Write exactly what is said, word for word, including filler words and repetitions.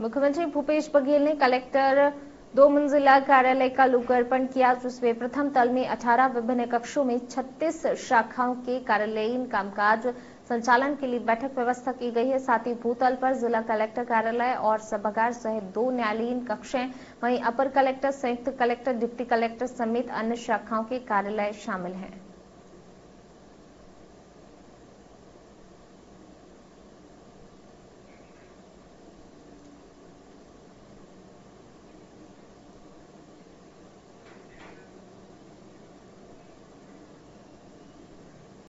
मुख्यमंत्री भूपेश बघेल ने कलेक्टर दो मंजिला कार्यालय का लोकार्पण किया, जिसमें प्रथम तल में अठारह विभिन्न कक्षों में छत्तीस शाखाओं के कार्यालयीन कामकाज संचालन के लिए बैठक व्यवस्था की गई है। साथ ही भूतल पर जिला कलेक्टर कार्यालय और सभागार सहित दो न्यायालयीन कक्षाएं, वहीं अपर कलेक्टर, संयुक्त कलेक्टर, डिप्टी कलेक्टर समेत अन्य शाखाओं के कार्यालय शामिल हैं।